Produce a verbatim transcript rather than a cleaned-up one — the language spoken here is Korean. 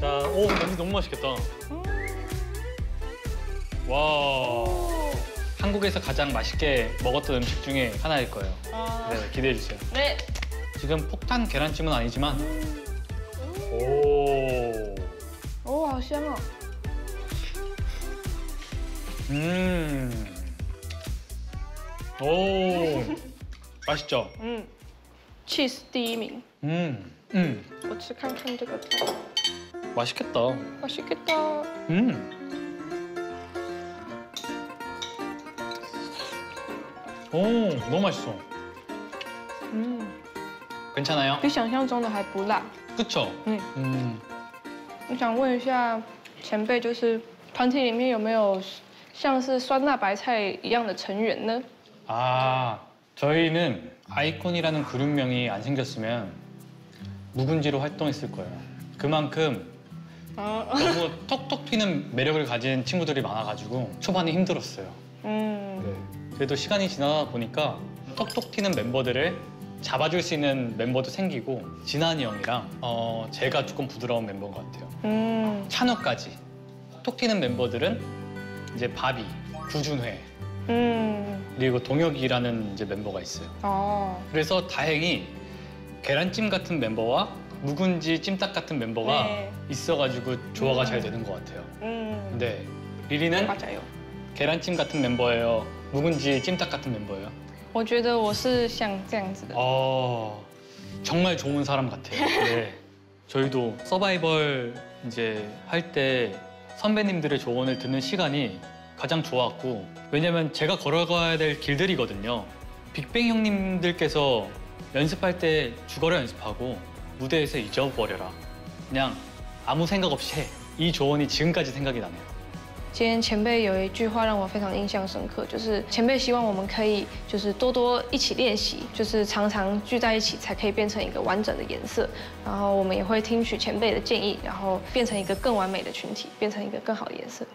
자, 오, 냄새 너무 맛있겠다. 음. 와. 오. 한국에서 가장 맛있게 먹었던 음식 중에 하나일 거예요. 아. 네, 기대해 주세요. 네. 지금 폭탄 계란찜은 아니지만. 음. 음. 오. 오, 아시아나. 음. 오. 맛있죠? 음. 치즈 스티밍. 음. 음. 어찌캉캉 되겠다. 맛있겠다. 맛있겠다. 음. 오, 너무 맛있어. 음. 괜찮아요? 비想象中的还不辣. 그쵸? 음. 음. 我想问一下前辈，就是团体里面有没有像是酸辣白菜一样的成员呢? 아, 저희는 아이콘이라는 그룹명이 안 생겼으면 묵은지로 활동했을 거예요. 그만큼 어. 너무 톡톡 튀는 매력을 가진 친구들이 많아가지고 초반에 힘들었어요. 음. 네. 그래도 시간이 지나다 보니까 톡톡 튀는 멤버들을 잡아줄 수 있는 멤버도 생기고 진한이 형이랑 어, 제가 조금 부드러운 멤버인 것 같아요. 음. 찬우까지. 톡톡 튀는 멤버들은 이제 바비, 구준회, 음. 그리고 동혁이라는 이제 멤버가 있어요. 아. 그래서 다행히 계란찜 같은 멤버와 묵은지 찜닭 같은 멤버가 네. 있어가지고 조화가 음. 잘 되는 것 같아요. 음. 네, 리리는 맞아요. 계란찜 같은 멤버예요. 묵은지 찜닭 같은 멤버예요? 我觉得我是像这样子的. 어, 정말 좋은 사람 같아요. 네. 저희도 서바이벌 이제 할 때 선배님들의 조언을 듣는 시간이 가장 좋았고, 왜냐면 제가 걸어가야 될 길들이거든요. 빅뱅 형님들께서 연습할 때 죽어라 연습하고 무대에서 잊어버려라. 그냥 아무 생각 없이 해. 이 조언이 지금까지 생각이 나네요. 今天前辈有一句话让我非常印象深刻，就是前辈希望我们可以就是多多一起练习，就是常常聚在一起才可以变成一个完整的颜色。然后我们也会听取前辈的建议，然后变成一个更完美的群体，变成一个更好的颜色。